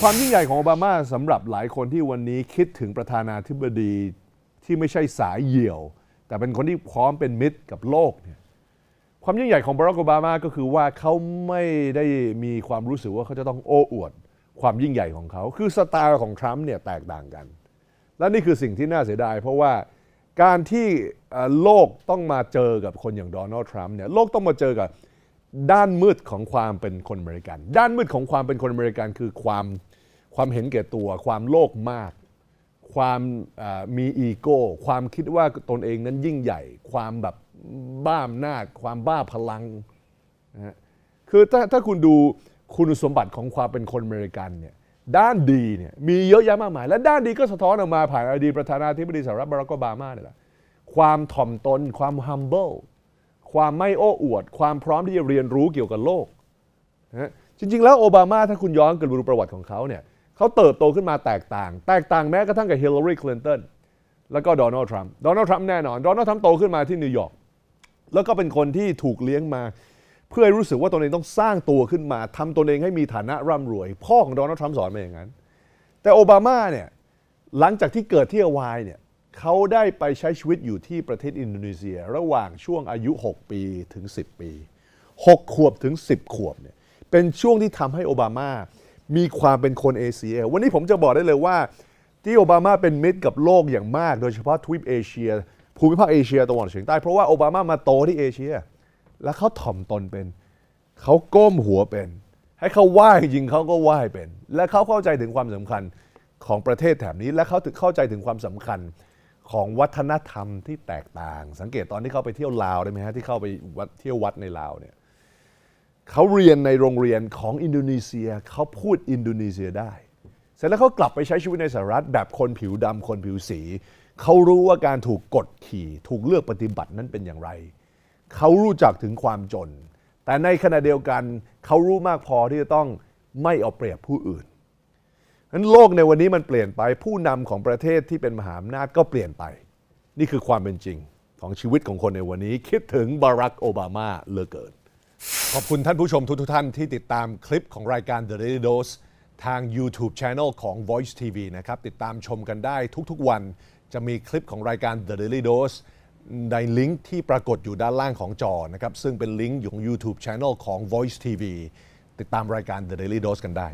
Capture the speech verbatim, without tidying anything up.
ความยิ่งใหญ่ของโอบามาสำหรับหลายคนที่วันนี้คิดถึงประธานาธิบดีที่ไม่ใช่สายเหี่ยวแต่เป็นคนที่พร้อมเป็นมิตรกับโลกเนี่ยความยิ่งใหญ่ของบารักโอบามาก็คือว่าเขาไม่ได้มีความรู้สึกว่าเขาจะต้องโอ้อวดความยิ่งใหญ่ของเขาคือสไตล์ของทรัมป์เนี่ยแตกต่างกันและนี่คือสิ่งที่น่าเสียดายเพราะว่าการที่โลกต้องมาเจอกับคนอย่างโดนัลด์ทรัมป์เนี่ยโลกต้องมาเจอกับด้านมืดของความเป็นคนอเมริกันด้านมืดของความเป็นคนอเมริกันคือความความเห็นแก่ตัวความโลภมากความมีอีโก้ความคิดว่าตนเองนั้นยิ่งใหญ่ความแบบบ้าอำนาจความบ้าพลังนะคือถ้าถ้าคุณดูคุณสมบัติของความเป็นคนอเมริกันเนี่ยด้านดีเนี่ยมีเยอะแยะมากมายและด้านดีก็สะท้อนออกมาผ่านอดีตประธานาธิบดีสหรัฐบารัก โอบามาเนี่ยแหละความถ่อมตนความ humble ความไม่โอ้อวดความพร้อมที่จะเรียนรู้เกี่ยวกับโลกนะจริงๆแล้วโอบามาถ้าคุณย้อนกลับไปดูประวัติของเขาเนี่ยเขาเติบโตขึ้นมาแตกต่างแตกต่างแม้กระทั่งกับฮิลลารีคลินตันแล้วก็โดนัลด์ทรัมป์โดนัลด์ทรัมป์แน่นอนโดนัลด์ทรัมป์โตขึ้นมาที่นิวยอร์กแล้วก็เป็นคนที่ถูกเลี้ยงมาเพื่อรู้สึกว่าตนเองต้องสร้างตัวขึ้นมาทำตนเองให้มีฐานะร่ำรวยพ่อของโดนัลด์ทรัมป์สอนมาอย่างนั้นแต่โอบามาเนี่ยหลังจากที่เกิดที่ฮาวายเนี่ยเขาได้ไปใช้ชีวิตอยู่ที่ประเทศอินโดนีเซียระหว่างช่วงอายุหกปีถึงสิบปีหกขวบถึงสิบขวบเนี่ยเป็นช่วงที่ทำให้โอบามามีความเป็นคนเอเชียวันนี้ผมจะบอกได้เลยว่าที่โอบามาเป็นมิตรกับโลกอย่างมากโดยเฉพาะทวีปเอเชียภูมิภาคเอเชียตะวันออกเฉียงใต้เพราะว่าโอบามามาโตที่เอเชียแล้วเขาถ่อมตนเป็นเขาก้มหัวเป็นให้เขาไหว้จริงเขาก็ไหว้เป็นและเขาเข้าใจถึงความสำคัญของประเทศแถบนี้และเขาถึงเข้าใจถึงความสำคัญของวัฒนธรรมที่แตกต่างสังเกตตอนที่เขาไปเที่ยวลาวได้ไหมฮะที่เข้าไปเที่ยววัดในลาวเนี่ยเขาเรียนในโรงเรียนของอินโดนีเซียเขาพูดอินโดนีเซียได้เสร็จแล้วเขากลับไปใช้ชีวิตในสหรัฐแบบคนผิวดำคนผิวสีเขารู้ว่าการถูกกดขี่ถูกเลือกปฏิบัตินั้นเป็นอย่างไรเขารู้จักถึงความจนแต่ในขณะเดียวกันเขารู้มากพอที่จะต้องไม่เอาเปรียบผู้อื่นนั้นโลกในวันนี้มันเปลี่ยนไปผู้นำของประเทศที่เป็นมหาอำนาจก็เปลี่ยนไปนี่คือความเป็นจริงของชีวิตของคนในวันนี้คิดถึงบารักโอบามาเหลือเกินขอบคุณท่านผู้ชมทุกท่านที่ติดตามคลิปของรายการ The Daily Dose ทาง YouTube Channel ของ Voice ที วี นะครับติดตามชมกันได้ทุกๆวันจะมีคลิปของรายการ The Daily Dose ในลิงก์ที่ปรากฏอยู่ด้านล่างของจอนะครับซึ่งเป็นลิงก์ของ YouTube Channel ของ Voice ที วี ติดตามรายการ The Daily Dose กันได้